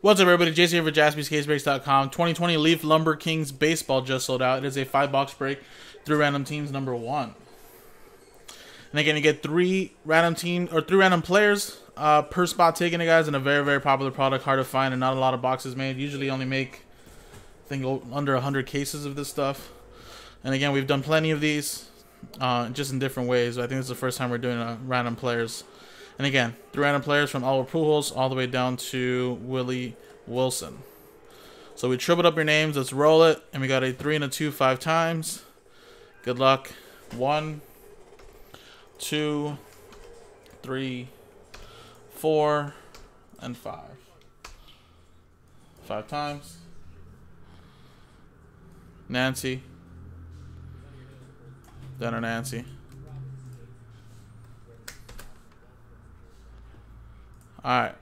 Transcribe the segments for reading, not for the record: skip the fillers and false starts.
What's up, everybody? Jason here for JaspysCaseBreaks.com. 2020 Leaf Lumber Kings Baseball just sold out. It is a 5-box break through random teams number 1. And again, you get 3 random players per spot taken, guys, and a very, very popular product, hard to find, and not a lot of boxes made. Usually only make, I think, under 100 cases of this stuff. And again, we've done plenty of these, just in different ways. I think this is the first time we're doing random players. And again, 3 random players from Albert Pujols all the way down to Willie Wilson. So we tripled up your names. Let's roll it. And we got a 3 and a 2 5 times. Good luck. 1, 2, 3, 4, and 5. 5 times. Nancy. Denner Nancy. Alright,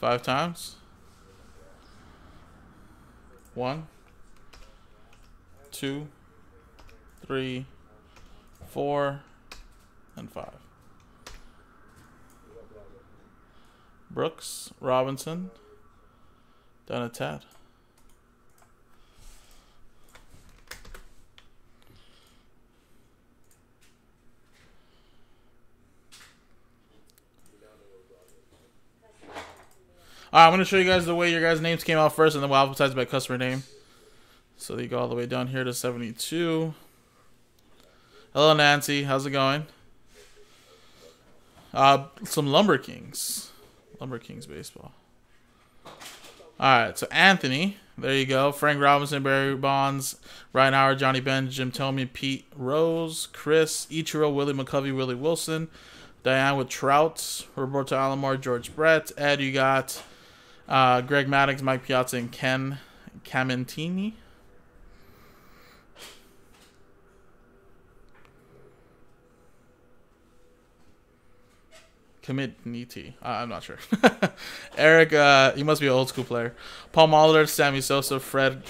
5 times. 1, 2, 3, 4, and 5. Brooks, Robinson, down to Tad. Alright, I'm going to show you guys the way your guys' names came out first, and then we'll alphabetize by customer name. So you go all the way down here to 72. Hello, Nancy. How's it going? Some Lumber Kings. Lumber Kings baseball. Alright, so Anthony. There you go. Frank Robinson, Barry Bonds, Ryan Howard, Johnny Bench, Jim Thome, Pete Rose, Chris, Ichiro, Willie McCovey, Willie Wilson, Diane with Trout, Roberto Alomar, George Brett. Ed, you got Greg Maddox, Mike Piazza, and Ken Camentini. I'm not sure. Eric, you must be an old school player. Paul Molitor, Sammy Sosa, Fred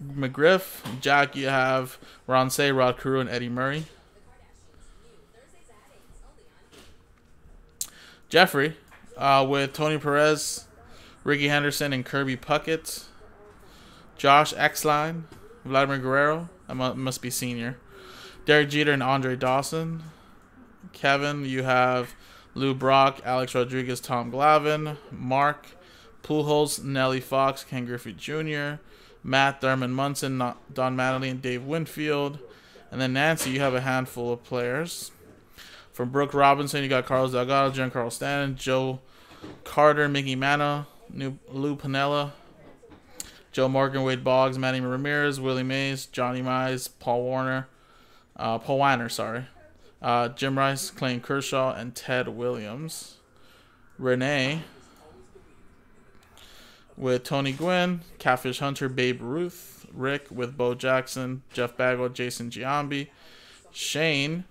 McGriff. Jack, you have Ron Say, Rod Carew, and Eddie Murray. Jeffrey, with Tony Perez, Ricky Henderson, and Kirby Puckett. Josh Exline, Vladimir Guerrero, I must be senior. Derek Jeter and Andre Dawson. Kevin, you have Lou Brock, Alex Rodriguez, Tom Glavine. Mark, Pujols, Nelly Fox, Ken Griffey Jr. Matt, Thurman Munson, Don Mattingly, and Dave Winfield. And then Nancy, you have a handful of players. From Brooke Robinson, you got Carlos Delgado, Giancarlo Stanton, Joe Carter, Mickey Manna, Lou Piniella, Joe Morgan, Wade Boggs, Manny Ramirez, Willie Mays, Johnny Mize, Paul Weiner, Jim Rice, Clayton Kershaw, and Ted Williams. Renee with Tony Gwynn, Catfish Hunter, Babe Ruth. Rick with Bo Jackson, Jeff Bagwell, Jason Giambi. Shane,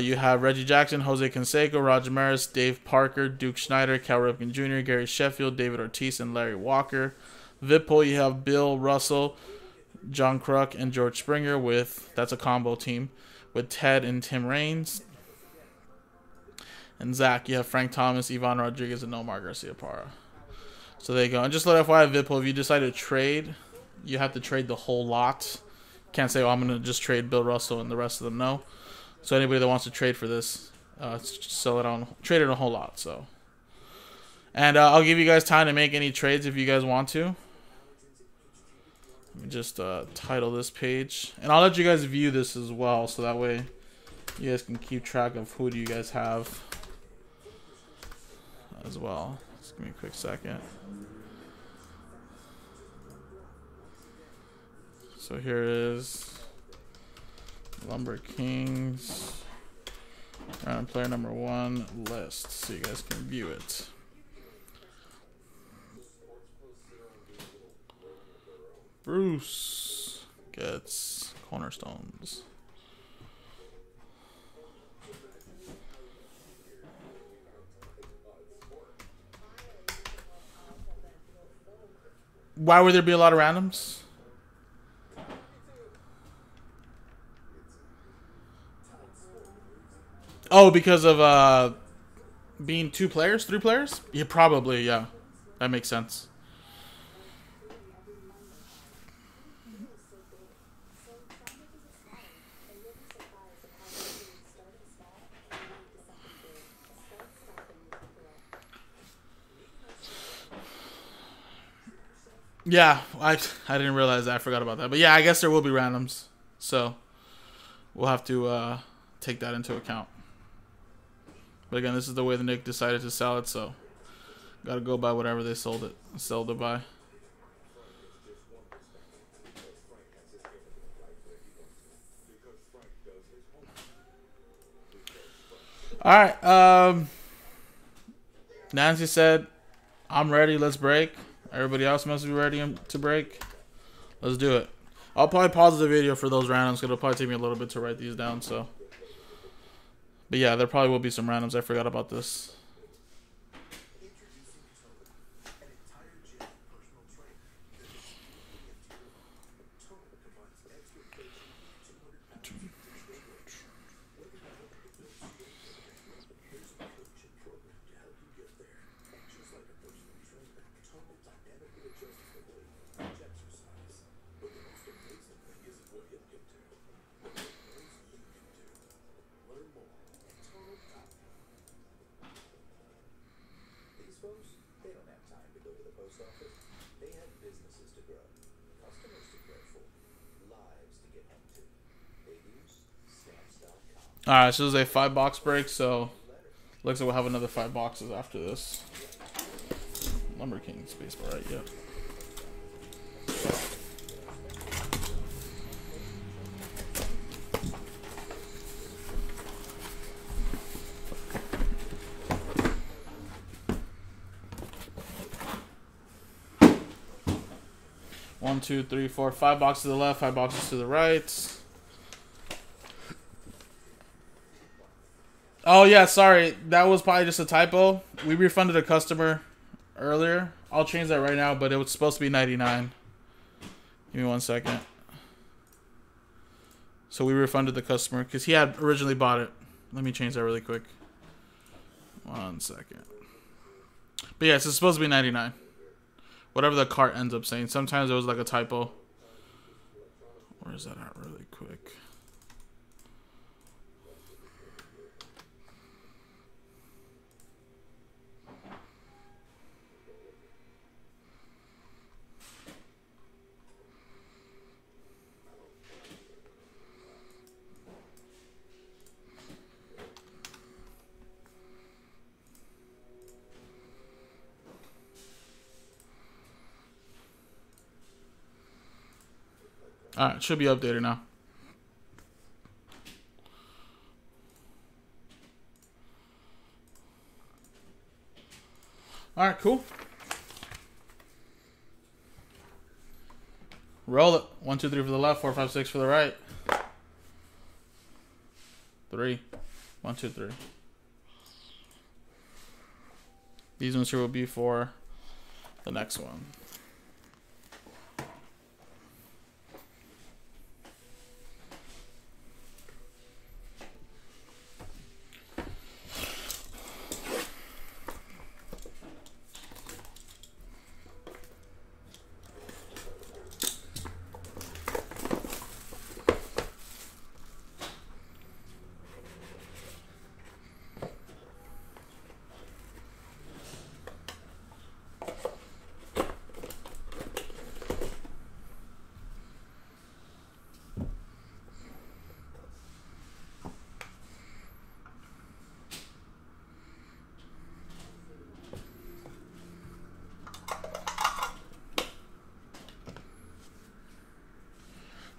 you have Reggie Jackson, Jose Canseco, Roger Maris, Dave Parker, Duke Schneider, Cal Ripken Jr., Gary Sheffield, David Ortiz, and Larry Walker. Vipul, you have Bill Russell, John Kruk, and George Springer with, that's a combo team, with Ted and Tim Raines. And Zach, you have Frank Thomas, Ivan Rodriguez, and Nomar Garcia-Parra. So there you go. And just let FYI, Vipul, if you decide to trade, you have to trade the whole lot. Can't say, oh, I'm going to just trade Bill Russell and the rest of them, no. So anybody that wants to trade for this, trade it on a whole lot. So, and I'll give you guys time to make any trades if you guys want to. Let me just title this page, and I'll let you guys view this as well, so that way you guys can keep track of who do you guys have as well. Just give me a quick second. So here is Lumber Kings round player number 1 list, so you guys can view it. Bruce gets Cornerstones. Why would there be a lot of randoms? Oh, because of being 2 players, 3 players? Yeah, probably, yeah. That makes sense. Yeah, I didn't realize that. I forgot about that. But yeah, I guess there will be randoms. So we'll have to take that into account. But again, this is the way the Knicks decided to sell it, so gotta go by whatever they sold it by. Alright, Nancy said, I'm ready, let's break. Everybody else must be ready to break. Let's do it. I'll probably pause the video for those randoms, because it'll probably take me a little bit to write these down, so. But yeah, there probably will be some randoms. I forgot about this. Alright, so this is a 5-box break, so looks like we'll have another 5 boxes after this. Lumber Kings baseball, right? Yeah. One, two, three, four, 5 boxes to the left, 5 boxes to the right. Oh yeah, sorry. That was probably just a typo. We refunded a customer earlier. I'll change that right now, but it was supposed to be 99. Give me one second. So we refunded the customer because he had originally bought it. Let me change that really quick. One second. But yeah, it's supposed to be 99. Whatever the cart ends up saying. Sometimes it was like a typo. Where is that at really quick? Alright, should be updated now. Alright, cool. Roll it. 1, 2, 3 for the left, 4, 5, 6 for the right. 3. 1, 2, 3. These ones here will be for the next one.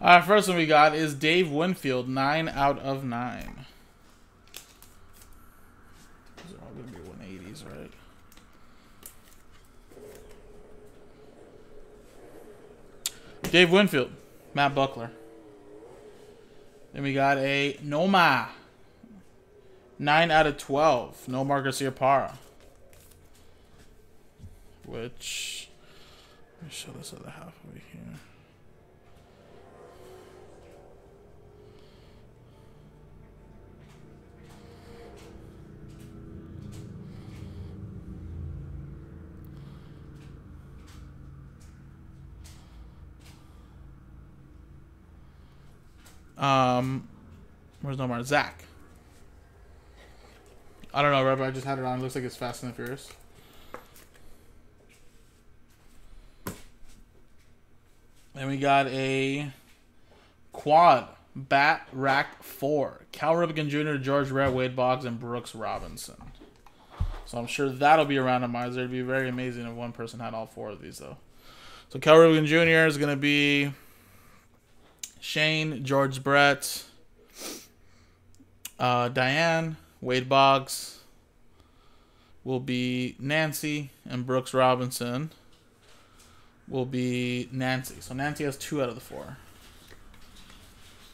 Alright, first one we got is Dave Winfield, 9 out of 9. These are all gonna be 180s, right? Dave Winfield, Matt Buckler. Then we got a Noma, 9 out of 12. Nomar Garciaparra. Which, let me show this other half over here. Where's Nomar? Zach. I don't know, Rev. I just had it on. It looks like it's Fast and the Furious. And we got a quad bat rack 4. Cal Ripken Jr., George Brett, Wade Boggs, and Brooks Robinson. So I'm sure that'll be a randomizer. It'd be very amazing if one person had all 4 of these, though. So Cal Ripken Jr. is going to be Shane, George Brett, Diane, Wade Boggs will be Nancy, and Brooks Robinson will be Nancy. So Nancy has 2 out of the 4.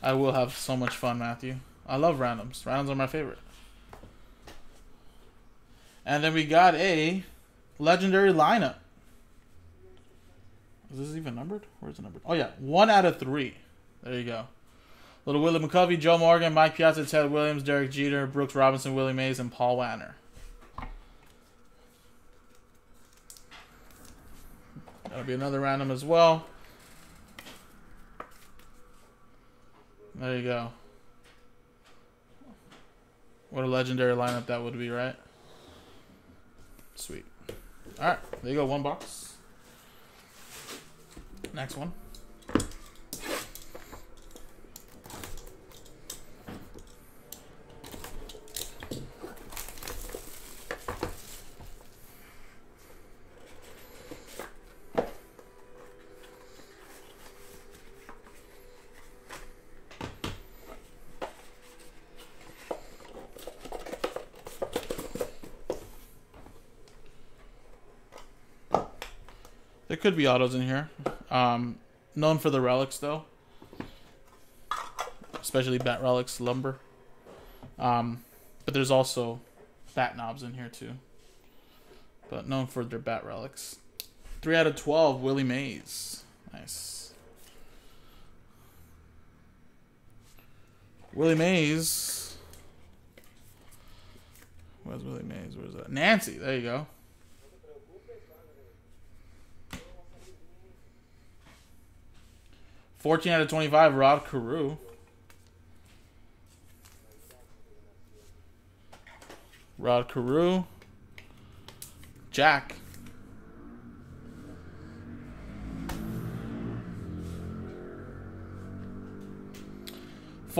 I will have so much fun, Matthew. I love randoms. Randoms are my favorite. And then we got a legendary lineup. Is this even numbered? Where's the number? Oh, yeah. 1 out of 3. There you go. Little Willie McCovey, Joe Morgan, Mike Piazza, Ted Williams, Derek Jeter, Brooks Robinson, Willie Mays, and Paul Wanner. That'll be another random as well. There you go. What a legendary lineup that would be, right? Sweet. All right. There you go. 1 box. Next one. There could be autos in here. Known for the relics, though. Especially bat relics, lumber. But there's also bat knobs in here, too. But known for their bat relics. 3 out of 12, Willie Mays. Nice. Willie Mays. Where's Willie Mays? Where's that? Nancy, there you go. $14 out of $25, Rod Carew. Rod Carew. Jack. $4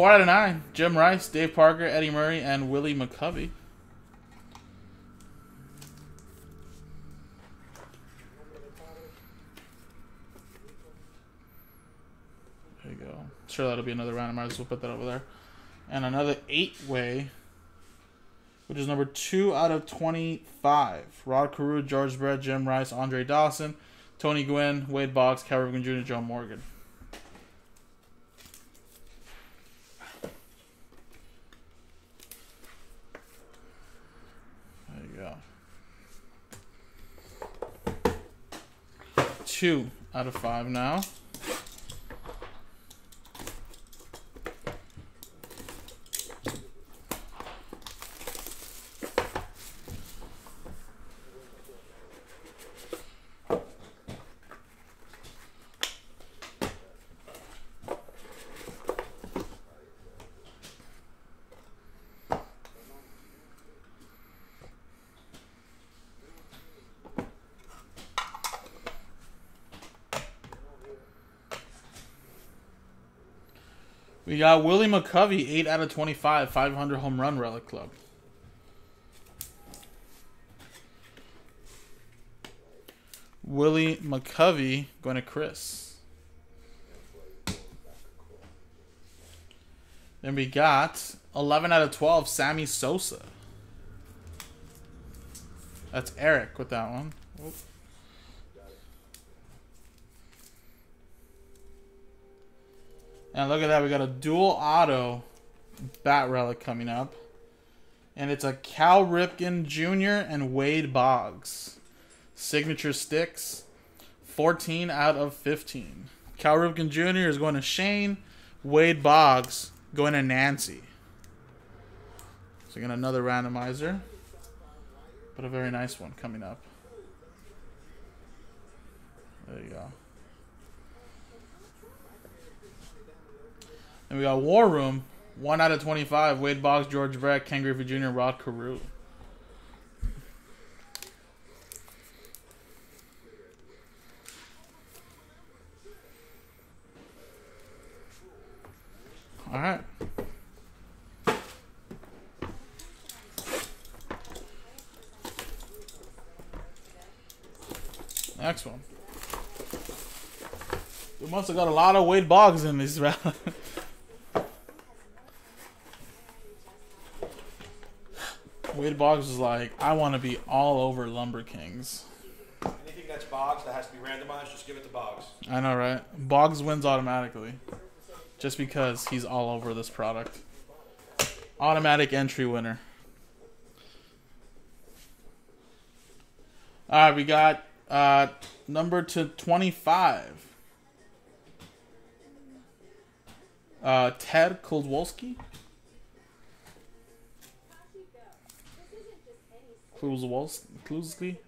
out of $9, Jim Rice, Dave Parker, Eddie Murray, and Willie McCovey. Sure, that'll be another randomizer, so we'll put that over there. And another 8-way, which is number 2 out of 25. Rod Carew, George Brett, Jim Rice, Andre Dawson, Tony Gwynn, Wade Boggs, Cal Ripken Jr., Joe Morgan. There you go. 2 out of 5 now. We got Willie McCovey, 8 out of 25, 500 home run relic club. Willie McCovey going to Chris. Then we got 11 out of 12, Sammy Sosa. That's Eric with that one. Oops. And look at that, we got a dual auto bat relic coming up. And it's a Cal Ripken Jr. and Wade Boggs. Signature sticks, 14 out of 15. Cal Ripken Jr. is going to Shane. Wade Boggs going to Nancy. So we got another randomizer. But a very nice one coming up. There you go. And we got War Room, 1 out of 25. Wade Boggs, George Brett, Ken Griffey Jr., Rod Carew. All right. Next one. We must have got a lot of Wade Boggs in this round. Wade Boggs was like, I want to be all over Lumber Kings. Anything that's Boggs that has to be randomized, just give it to Boggs. I know, right? Boggs wins automatically. Just because he's all over this product. Automatic entry winner. Alright, we got number to 25. Ted Kowalski. Kowalski?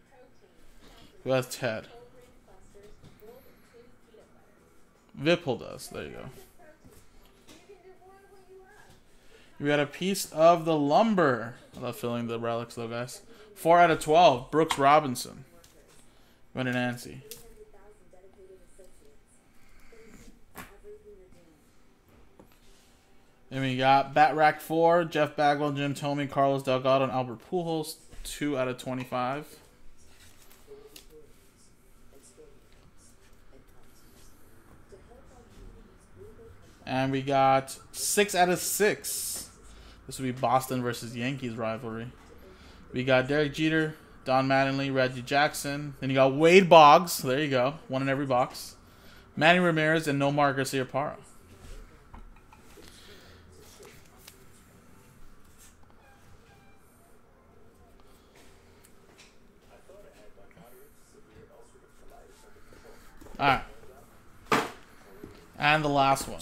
Who has Ted? Vipul does. There you go. We got a piece of the lumber. I love filling the relics though, guys. 4 out of 12. Brooks Robinson. Went to Nancy. Then we got Bat Rack 4, Jeff Bagwell, Jim Thome, Carlos Delgado, and Albert Pujols. 2 out of 25. And we got 6 out of 6. This will be Boston versus Yankees rivalry. We got Derek Jeter, Don Mattingly, Reggie Jackson. Then you got Wade Boggs. There you go. One in every box. Manny Ramirez and Nomar Garciaparra. Alright. And the last one.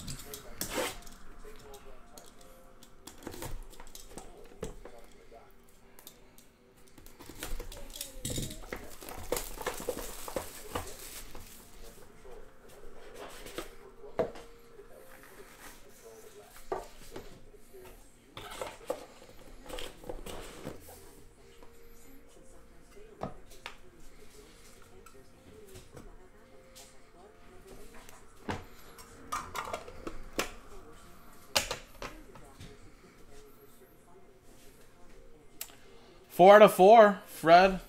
Four out of four, Fred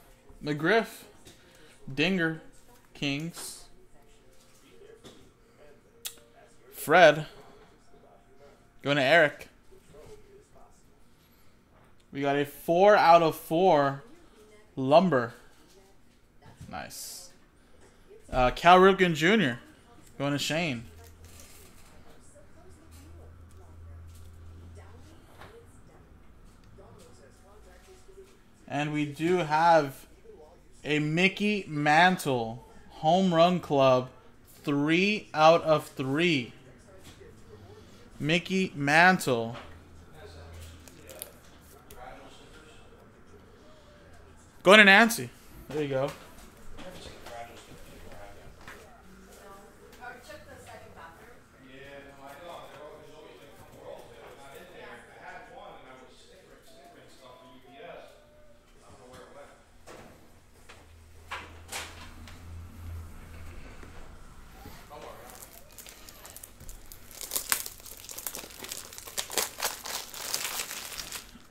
McGriff, Dinger, Kings, Fred, going to Eric. We got a 4 out of 4, Lumber, nice. Cal Ripken Jr., going to Shane. And we do have a Mickey Mantle Home Run Club, 3 out of 3. Mickey Mantle. Going to Nancy. There you go.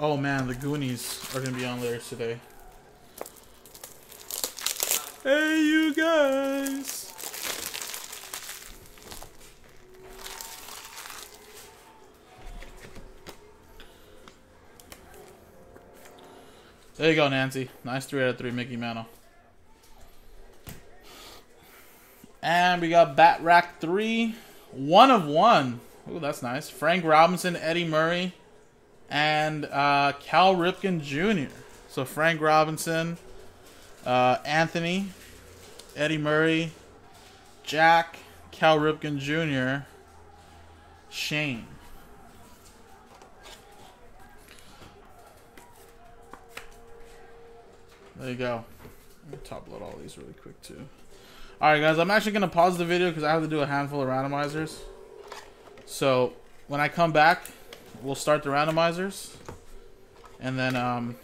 Oh man, the Goonies are gonna be on there today. Hey, you guys! There you go, Nancy. Nice 3 out of 3, Mickey Mantle. And we got Bat Rack 3. 1 of 1. Ooh, that's nice. Frank Robinson, Eddie Murray. And Cal Ripken Jr. So Frank Robinson, Anthony, Eddie Murray, Jack, Cal Ripken Jr., Shane. There you go. Let me top load all these really quick too. Alright guys, I'm actually going to pause the video because I have to do a handful of randomizers. So when I come back, we'll start the randomizers, and then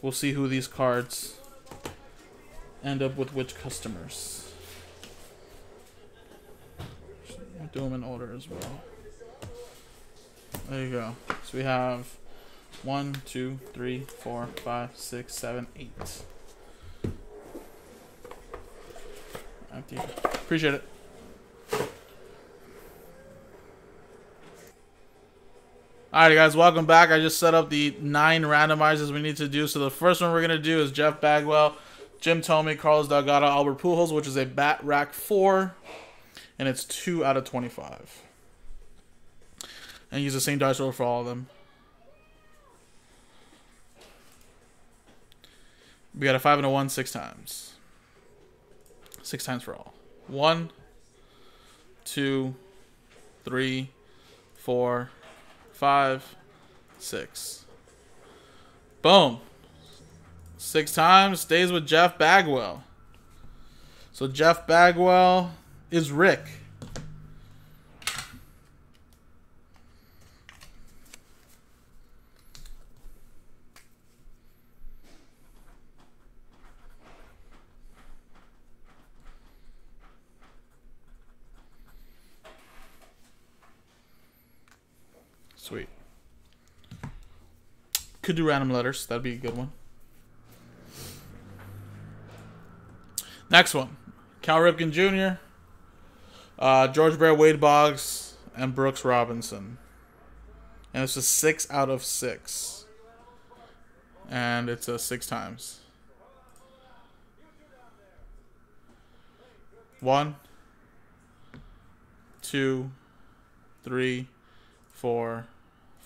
we'll see who these cards end up with which customers. We'll do them in order as well. There you go. So we have 1, 2, 3, 4, 5, 6, 7, 8. Empty. Appreciate it. Alright guys, welcome back. I just set up the 9 randomizers we need to do. So the first one we're going to do is Jeff Bagwell, Jim Thome, Carlos Delgado, Albert Pujols, which is a bat rack 4. And it's 2 out of 25. And use the same dice roll for all of them. We got a 5 and a 1 6 times. 6 times for all. 1, 2, 3, 4, 5, 6. Boom. 6 times. Stays with Jeff Bagwell. So Jeff Bagwell is Rick. Sweet. Could do random letters. That'd be a good one. Next one. Cal Ripken Jr., George Brett, Wade Boggs, and Brooks Robinson. And it's a 6 out of 6. And it's a 6 times. 1, 2, 3, 4,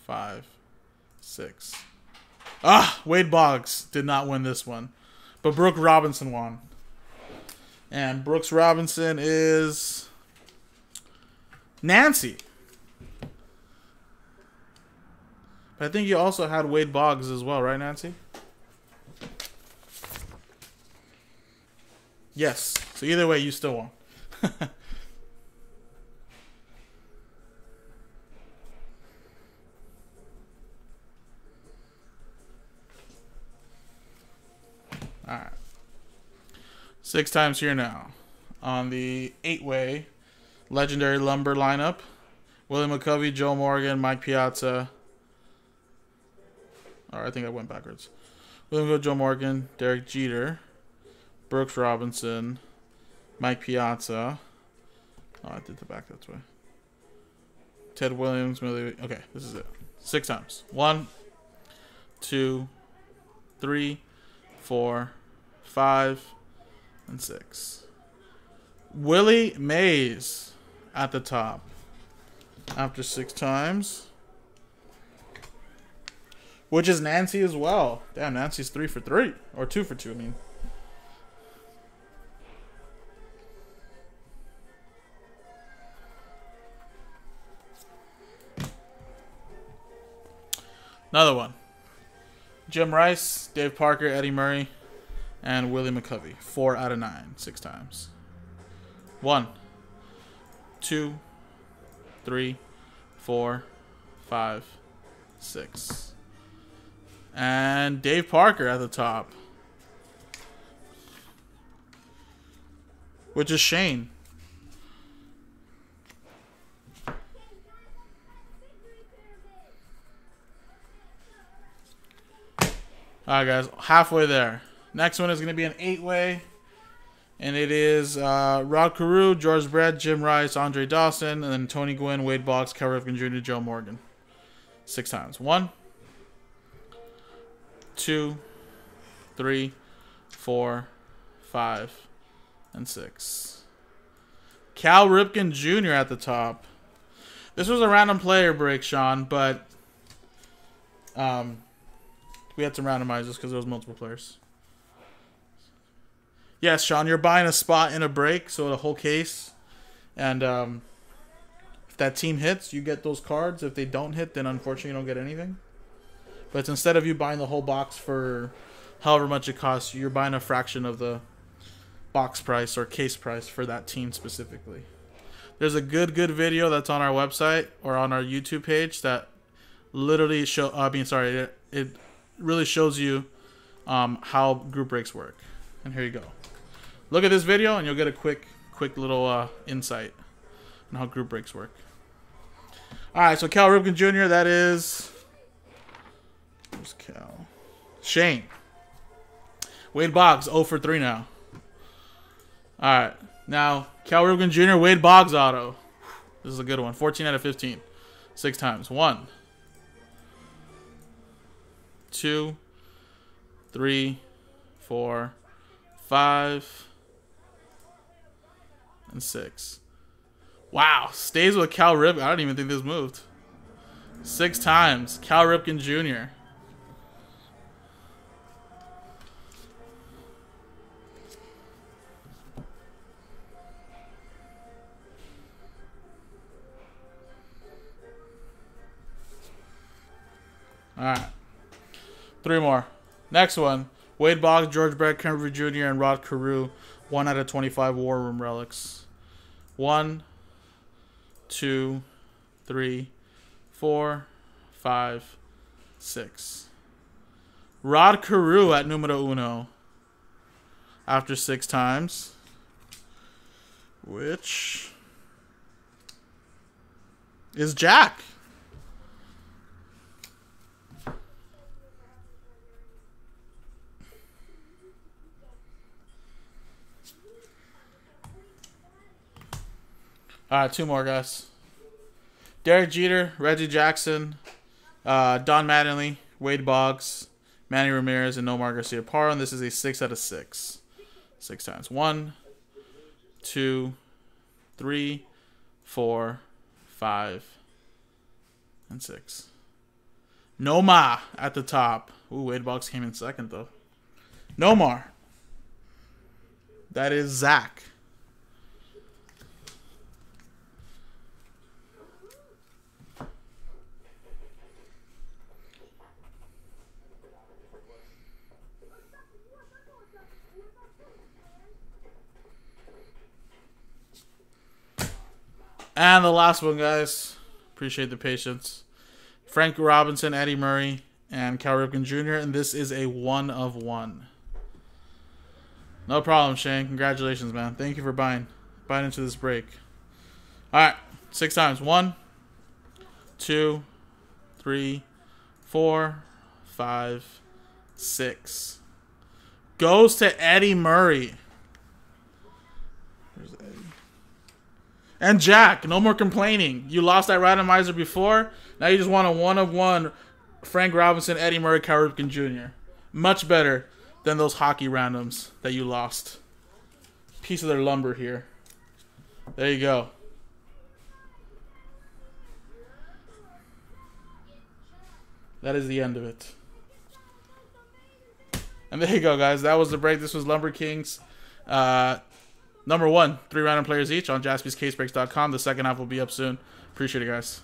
5, 6. Ah, Wade Boggs did not win this one, but Brooks Robinson won. And Brooks Robinson is Nancy. But I think you also had Wade Boggs as well, right, Nancy? Yes. So either way, you still won. Alright. 6 times here now. On the 8-way legendary lumber lineup. Willie McCovey, Joe Morgan, Mike Piazza. Or I think I went backwards. Willie McCovey, Joe Morgan, Derek Jeter, Brooks Robinson, Mike Piazza. Oh, I did the back that way. Ted Williams, okay, this is it. 6 times. 1, 2, 3, 4, 5, and 6. Willie Mays at the top. After 6 times. Which is Nancy as well. Damn, Nancy's 3 for 3. Or 2 for 2, I mean. Another one. Jim Rice, Dave Parker, Eddie Murray, and Willie McCovey. 4 out of 9. 6 times. 1, 2, 3, 4, 5, 6. And Dave Parker at the top. Which is Shane. Alright guys, halfway there. Next one is going to be an 8-way. And it is Rod Carew, George Brett, Jim Rice, Andre Dawson, and then Tony Gwynn, Wade Boggs, Cal Ripken Jr., Joe Morgan. 6 times. 1, 2, 3, 4, 5, and 6. Cal Ripken Jr. at the top. This was a random player break, Sean, but... we had some randomizers because there was multiple players. Yes, Sean, you're buying a spot in a break, so the whole case. And if that team hits, you get those cards. If they don't hit, then unfortunately you don't get anything. But it's instead of you buying the whole box for however much it costs, you're buying a fraction of the box price or case price for that team specifically. There's a good video that's on our website or on our YouTube page that literally show. I mean, sorry, it really shows you how group breaks work. And here you go. Look at this video and you'll get a quick little insight on how group breaks work. All right, so Cal Ripken Jr., that is... Where's Cal? Shane. Wade Boggs, 0 for 3 now. All right. Now, Cal Ripken Jr., Wade Boggs auto. This is a good one. 14 out of 15. 6 times. 1, 2, 3, 4, 5, and 6. Wow. Stays with Cal Ripken. I don't even think this moved. 6 times. Cal Ripken Jr. All right, 3 more. Next one, Wade Boggs, George Brett, Kemper Jr., and Rod Carew, 1 out of 25 War Room Relics. 1, 2, 3, 4, 5, 6. Rod Carew at numero uno after 6 times, which is Jack. All right, 2 more, guys. Derek Jeter, Reggie Jackson, Don Mattingly, Wade Boggs, Manny Ramirez, and Nomar Garcia-Parra. And this is a 6 out of 6. 6 times. 1, 2, 3, 4, 5, and 6. Nomar at the top. Ooh, Wade Boggs came in second, though. Nomar. That is Zach. And the last one, guys. Appreciate the patience. Frank Robinson, Eddie Murray, and Cal Ripken Jr. And this is a 1 of 1. No problem, Shane. Congratulations, man. Thank you for buying into this break. All right, 6 times. 1, 2, 3, 4, 5, 6. Goes to Eddie Murray. Where's Eddie? And Jack, no more complaining. You lost that randomizer before. Now you just want a 1 of 1 Frank Robinson, Eddie Murray, Cal Ripken Jr. Much better than those hockey randoms that you lost. Piece of their lumber here. There you go. That is the end of it. And there you go, guys. That was the break. This was Lumber Kings. Number 1, 3 random players each on JaspysCaseBreaks.com. The second half will be up soon. Appreciate it, guys.